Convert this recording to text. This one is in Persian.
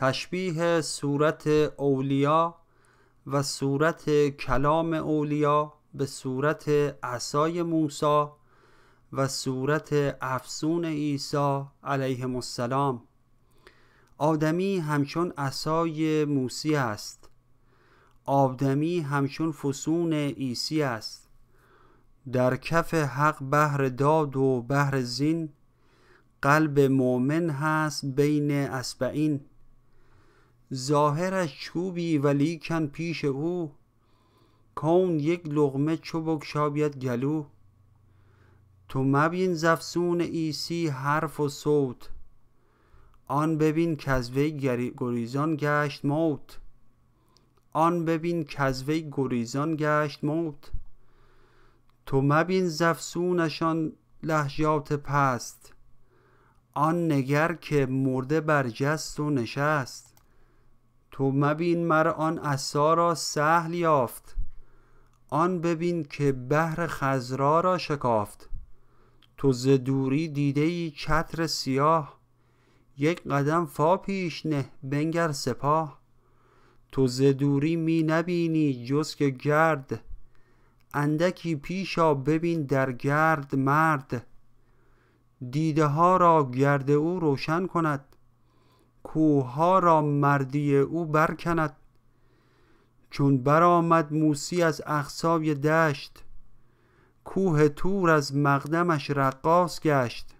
تشبیه صورت اولیا و صورت کلام اولیا به صورت عصای موسی و صورت افسون عیسی علیهم السلام. آدمی همچون عصای موسی است. آدمی همچون فسون عیسی است. در کف حق بهر داد و بهر زین، قلب مؤمن هست بین اصبعین. ظاهرش چوبی ولیکن پیش او، کون یک لقمه چو بگشاید گلو. تو مبین ز افسون عیسی حرف و صوت، آن ببین کز وی گریزان گشت موت. آن ببین کز وی گریزان گشت موت. تو مبین ز افسونشان لهجات پست، آن نگر که مرده برجست و نشست. تو مبین مر آن عصا را سهل یافت، آن ببین که بحر خضرا را شکافت. تو ز دوری دیده ای چتر سیاه، یک قدم فا پیش نه بنگر سپاه. تو ز دوری می نبینی جز که گرد، اندکی پیشا ببین در گرد مرد. دیده ها را گرد او روشن کند، کوه ها را مردی او برکند. چون برآمد موسی از اقصای دشت، کوه طور از مقدمش رقاص گشت.